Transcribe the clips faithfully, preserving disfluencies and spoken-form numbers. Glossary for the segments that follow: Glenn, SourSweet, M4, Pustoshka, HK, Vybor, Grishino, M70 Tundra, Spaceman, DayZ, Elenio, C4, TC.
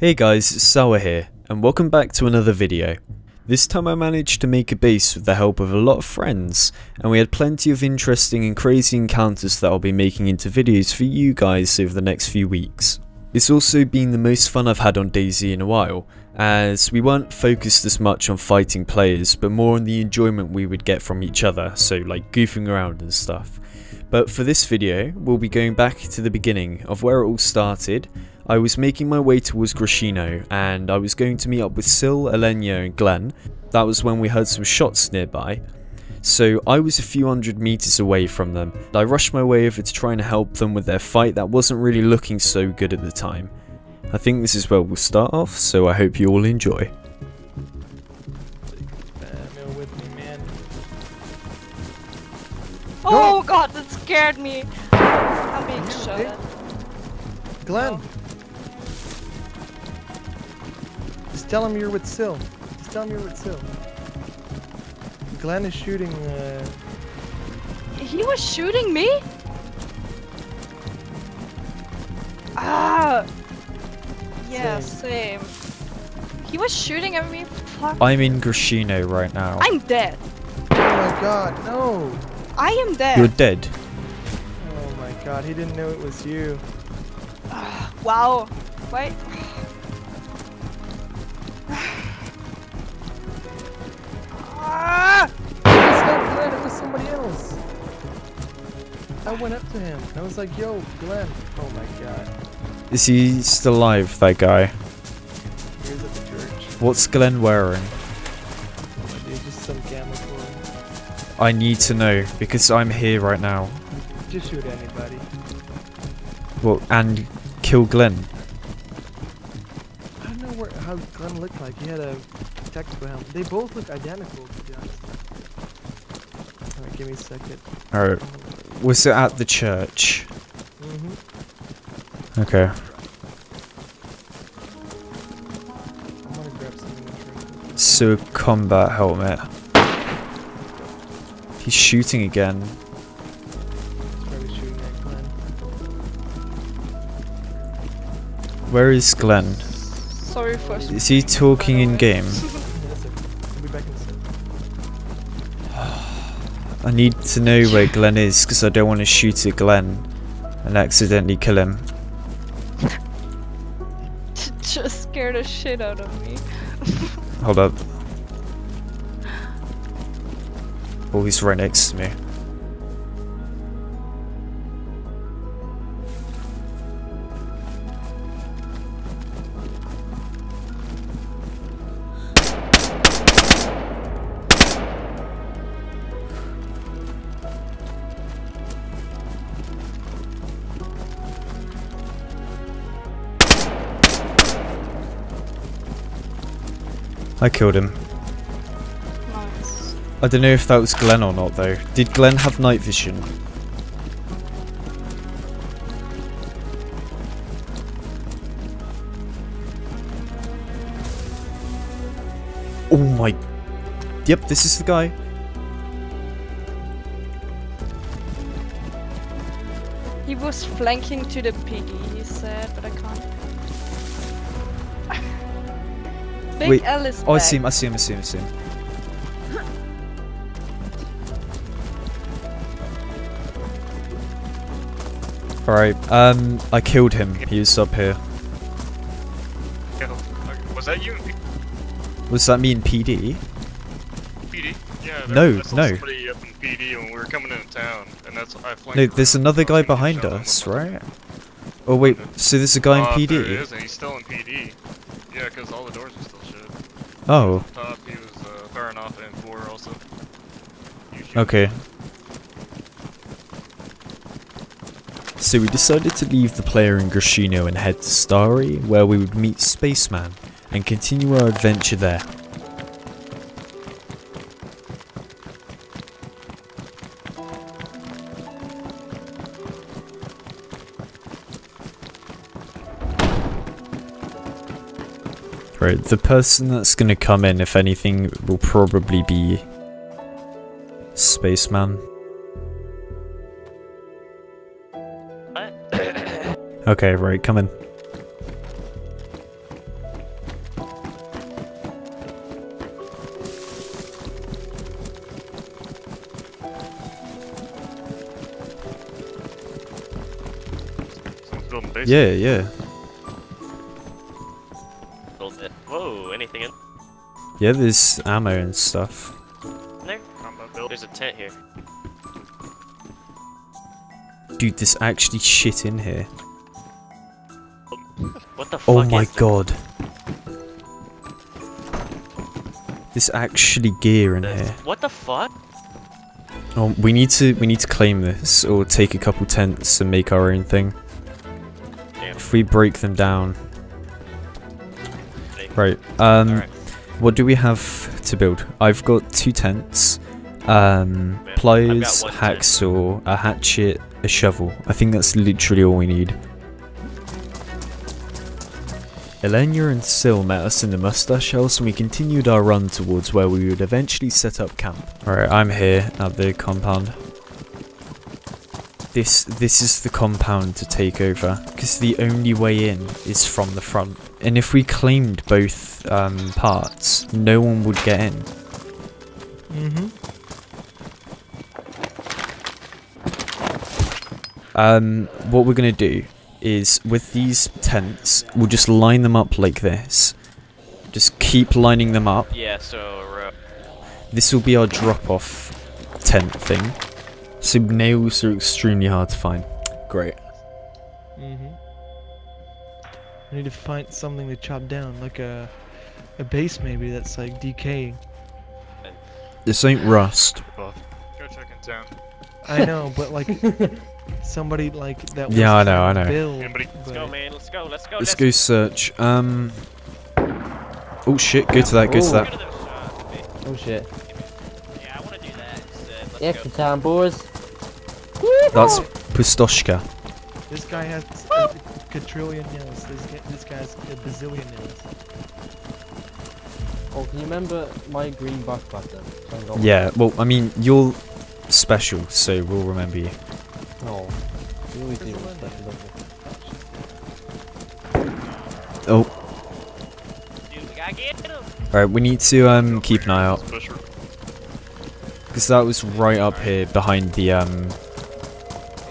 Hey guys, it's Sour here, and welcome back to another video. This time I managed to make a base with the help of a lot of friends, and we had plenty of interesting and crazy encounters that I'll be making into videos for you guys over the next few weeks. It's also been the most fun I've had on DayZ in a while, as we weren't focused as much on fighting players, but more on the enjoyment we would get from each other, so like goofing around and stuff. But for this video, we'll be going back to the beginning of where it all started. I was making my way towards Grishino, and I was going to meet up with Sil, Elenio and Glenn. That was when we heard some shots nearby, so I was a few hundred meters away from them. I rushed my way over to try and help them with their fight that wasn't really looking so good at the time. I think this is where we'll start off, so I hope you all enjoy. Bear with me, man. Oh god, that scared me! I'm being shot at. Glenn! Just tell him you're with Sil. Just tell him you're with Sil. Glenn is shooting. Uh... He was shooting me? Ah! Yeah, same. same. He was shooting at me. Fuck. I'm in Grishino right now. I'm dead. Oh my god, no! I am dead. You're dead. Oh my god, he didn't know it was you. Wow. Wait. Ah! It's not Glenn, it was somebody else. I went up to him and I was like, yo, Glenn. Oh my god. Is he still alive, that guy? He was at the church. What's Glenn wearing? Oh, dude, just some camouflage. I need to know because I'm here right now. Just shoot anybody. Well, and kill Glenn. I don't know where, how Glenn looked like. He had a tactical helmet. They both look identical, to be honest. Alright, give me a second. Alright. Was it at the church? Mm-hmm. Okay. I'm gonna grab something. So, combat helmet. He's shooting again. He's probably shooting at Glenn. Where is Glenn? Sorry for Is he talking in game? I need to know where Glenn is because I don't want to shoot at Glenn and accidentally kill him. Just scared the shit out of me. Hold up. Oh, he's right next to me. I killed him. Nice. I don't know if that was Glenn or not though. Did Glenn have night vision? Oh my... Yep, this is the guy. He was flanking to the piggy, he said, but I can't... Big Wait, Alice oh, I see him, I see him, I see him, I see him. Alright, um, I killed him. He was up here. Was that you? Was that me in P D? P D? Yeah, there, no, no. Somebody up in P D when we were coming into town, and that's I No, there's another guy behind us, right? Oh wait, so there's a guy uh, in P D? There is, and he's still in P D. Yeah, because all the doors are still shut. Oh. He was, top, he was uh, firing off an M four also. Okay. So we decided to leave the player in Grishino and head to Starry, where we would meet Spaceman and continue our adventure there. Right, the person that's gonna come in, if anything, will probably be Spaceman. Okay, right, come in. basically. Yeah, yeah. Build it. Whoa, anything in? Yeah, there's ammo and stuff. There? There's a tent here. Dude, there's actually shit in here. What the fuck? Oh my god. There's actually gear in here. What the fuck? Oh, we need to we need to claim this or take a couple tents and make our own thing. Damn. If we break them down. Right. Um right. What do we have to build? I've got two tents. Um Man, pliers, hacksaw, a hatchet, a shovel. I think that's literally all we need. Elenio and Syl met us in the Mustache House and we continued our run towards where we would eventually set up camp. Alright, I'm here at the compound. This this is the compound to take over, because the only way in is from the front. And if we claimed both um, parts, no one would get in. Mm-hmm. Um, what we're going to do is with these tents, we'll just line them up like this. Just keep lining them up. Yeah, so... Uh, this will be our drop-off tent thing. So nails are extremely hard to find. Great. Mm-hmm. I need to find something to chop down, like a, a base maybe that's like decaying. This ain't rust. Go check in town. I know, but like... Somebody like that. Yeah, I know, I know. Build, let's go, man. Let's go. Let's go. Let's, let's go search. Um. Oh shit! Go to that. Go Ooh. to that. Oh shit! Yeah, I want to do that. Instead. Let's yeah, go. Town boys. That's Pustoshka. This guy has a quadrillion nails. This guy, this guy's a bazillion nails. Oh, can you remember my green buff button? Yeah. Well, I mean, you're special, so we'll remember you. No, we always do special. Oh. Alright, we need to um keep an eye out. Because that was right up here behind the um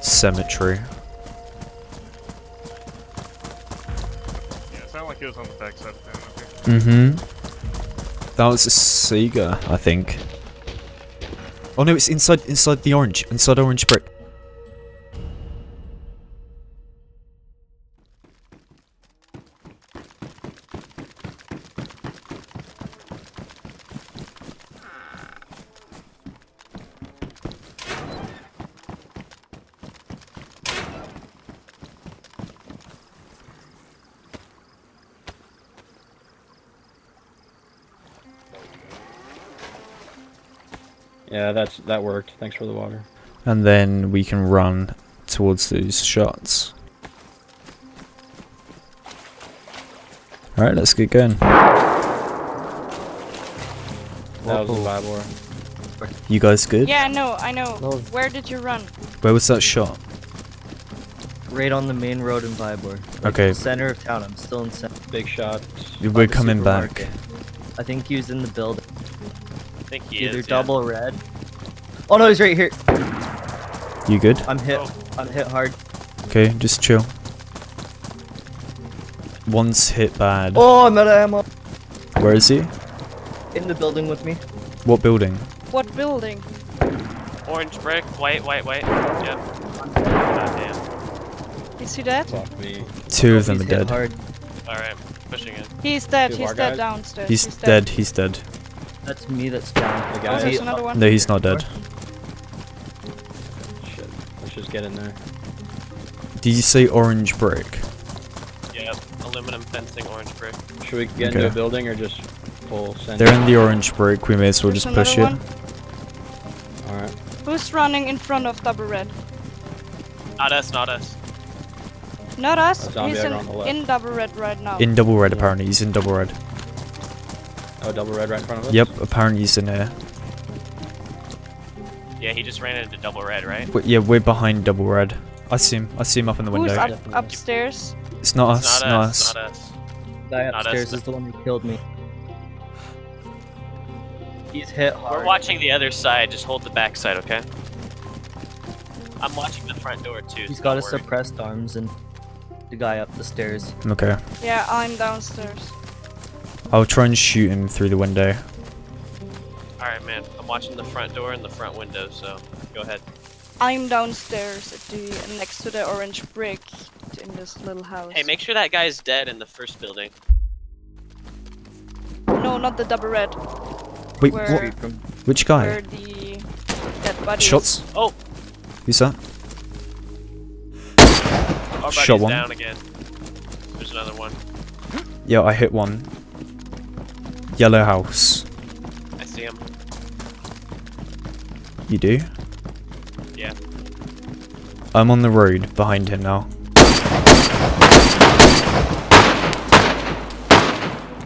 cemetery. Yeah, it sounded like it was on the back side of the family. Mm-hmm. That was a Sega, I think. Oh no, it's inside inside the orange. Inside orange brick. Yeah, that's that worked. Thanks for the water. And then we can run towards those shots. Alright, let's get going. That was a Vybor. You guys good? Yeah, no, I know. No. Where did you run? Where was that shot? Right on the main road in Vybor. Like okay. In the center of town. I'm still in center. Big shot. We're coming back. I think he was in the building. I think he Either is, double yeah. red. Oh no, he's right here. You good? I'm hit. Oh. I'm hit hard. Okay, just chill. One's hit bad. Oh, I'm out of ammo. Where is he? In the building with me. What building? What building? Orange brick. White, white, white. Yep. Goddamn. Is he dead? Fuck me. Two of them are dead. Hard. All right, pushing in. He's dead. Two he's dead guys. downstairs. He's, he's dead. dead. He's dead. That's me that's down. The guy. He, another one? No, he's not dead. Shit. Let's just get in there. Did you say orange brick? Yeah, aluminum fencing, orange brick. Should we get okay. into a building or just pull center? They're in the orange brick, we may as well There's just push one. it. Alright. Who's running in front of double red? Not us, not us. Not us? He's in, in double red right now. In double red, apparently. He's in double red. Oh, double red right in front of us? Yep, apparently he's in there. Yeah, he just ran into double red, right? We're, yeah, we're behind double red. I see him. I see him up in the Who's window. Up, upstairs? It's not it's us. Not, not us. us. Not us. That upstairs us. is the one who killed me. He's hit hard. We're watching the other side. Just hold the back side, okay? I'm watching the front door, too. He's got his suppressed arms and... the guy up the stairs. Okay. Yeah, I'm downstairs. I'll try and shoot him through the window. Alright, man. I'm watching the front door and the front window, so go ahead. I'm downstairs at the next to the orange brick in this little house. Hey, make sure that guy's dead in the first building. No, not the double red. Wait, where, what? Which guy? Where the dead body Shots. Is. Oh. Who's that? Our Shot one. Down again. There's another one. Yeah, I hit one. Yellow house. I see him. You do? Yeah. I'm on the road behind him now.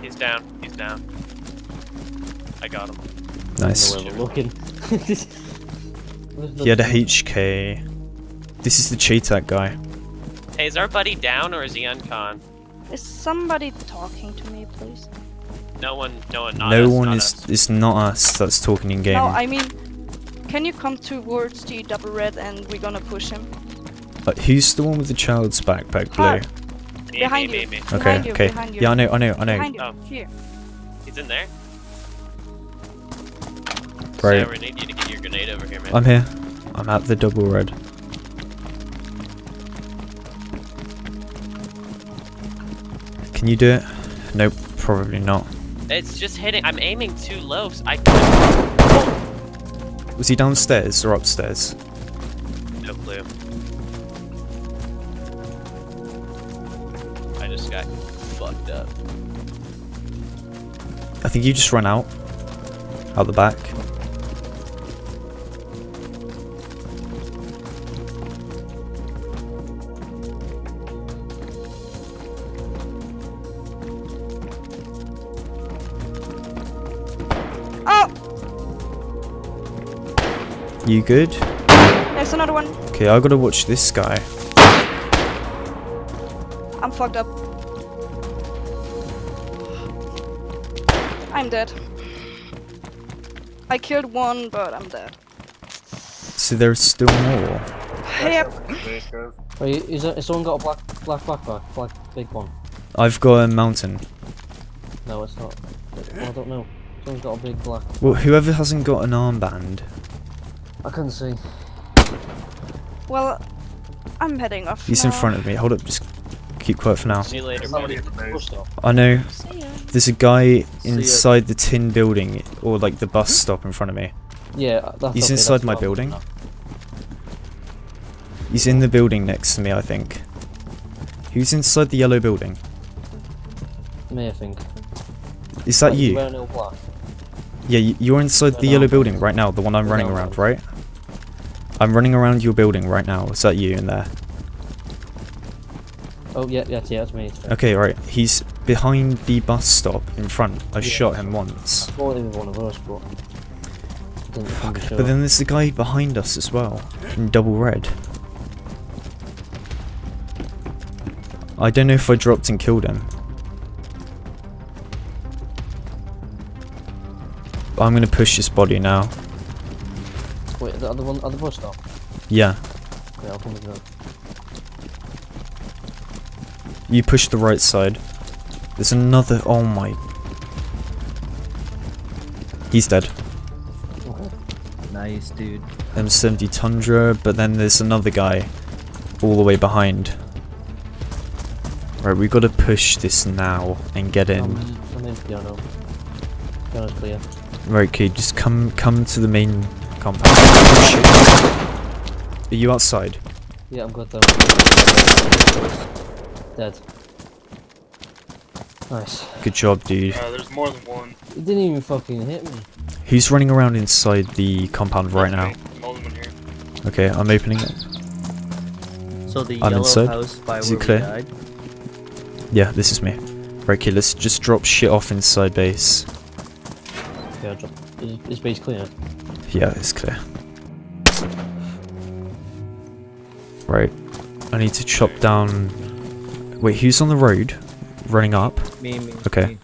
He's down. He's down. I got him. Nice. I don't know where we're looking. He had a H K. This is the Cheetah guy. Hey, is our buddy down or is he uncon? Is somebody talking to me, please? No one. No one. Not no us, one not is. Us. It's not us that's talking in game. No, I mean. Can you come towards the double red and we're gonna push him? Uh, who's the one with the child's backpack, blue? Me, behind, me, you. Me, me. Okay, behind you. Okay, okay. Yeah, I know, I know, I know. Behind you. Oh. Here. He's in there. Right. So we need you to get your grenade over here, man. I'm here. I'm at the double red. Can you do it? Nope, probably not. It's just hitting. I'm aiming too low. So I can't. Was he downstairs or upstairs? No clue. I just got fucked up. I think you just ran out. Out the back. You good? There's another one. Okay, I gotta watch this guy. I'm fucked up. I'm dead. I killed one, but I'm dead. So there's still more. Yep. Wait, is, there, is someone got a black, black backpack? Black, big one. I've got a mountain. No, it's not. I don't know. Someone's got a big black. Well, whoever hasn't got an armband. I couldn't see. Well, I'm heading off. He's now. In front of me. Hold up, just keep quiet for now. See you later. I know. There's a guy inside the tin building, or like the bus stop in front of me. Yeah, that's he's okay, inside that's my building. Enough. He's in the building next to me, I think. Who's inside the yellow building? Me, I think. Is that Wait, you? Yeah, you're inside no, the no, yellow building right now, the one I'm no, running no. around, right? I'm running around your building right now. Is that you in there? Oh, yeah, yeah, yeah, that's me. It's okay, right. He's behind the bus stop in front. I yeah. shot him once. I thought he was one of us, but... Fuck. Sure. But then there's the guy behind us as well, in double red. I don't know if I dropped and killed him. I'm gonna push this body now. Wait, are the other one, are the bus stop? Yeah. Okay, I'll come with you. You push the right side. There's another. Oh my. He's dead. Okay. Nice, dude. M seventy Tundra, but then there's another guy all the way behind. Right, we gotta push this now and get in. Um, I'm in piano. Piano's clear. Right, okay, just come come to the main compound. Oh, shit. Are you outside? Yeah, I'm good though. Dead. Nice. Good job, dude. Uh, there's more than one. It didn't even fucking hit me. Who's running around inside the compound right now? Here. Okay, I'm opening it. So the I'm yellow inside. House by is where it clear? Died? Yeah, this is me. Right, okay, let's just drop shit off inside base. Is, is base clear? Yeah, it's clear. Right. I need to chop down... Wait, who's on the road? Running up? Me, me. Okay. Me.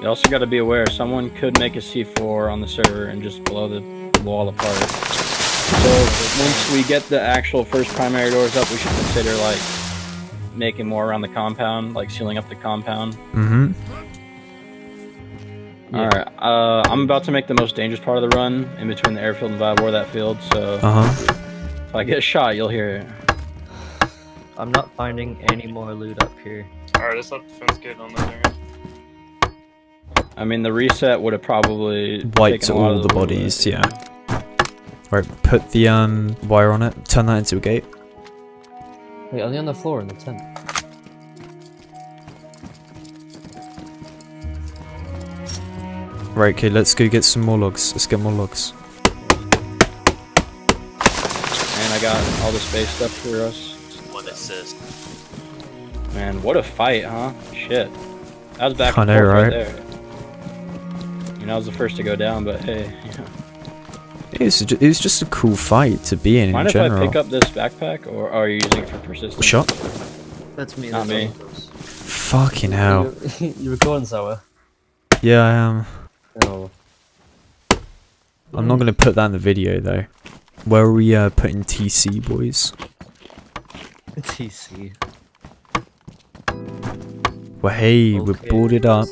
You also gotta be aware, someone could make a C four on the server and just blow the wall apart. So once we get the actual first primary doors up, we should consider like making more around the compound, like sealing up the compound. Mm-hmm. Yeah. All right, uh, I'm about to make the most dangerous part of the run in between the airfield and Vybor, that field, so uh-huh. if I get shot, you'll hear it. I'm not finding any more loot up here. All right, let's let the fence get on that area. I mean, the reset would have probably wiped all the, the bodies, yeah. Right, put the um, wire on it, turn that into a gate. Wait, are they on the floor in the tent? Right, okay, let's go get some more logs. Let's get more logs. Man, I got all the space stuff for us. What assist. Man, what a fight, huh? Shit. That was back and forth right there. You know, I was the first to go down, but hey. It was, just, it was just a cool fight to be in. Mind in general. Mind if I pick up this backpack, or are you using it for persistence? Shot. That's me. Not that's me. Fucking hell. You, you recording, Sour? Yeah, I am. Oh. I'm not gonna put that in the video though. Where are we uh, putting T C, boys? T C. Well, hey, okay, we're boarded up.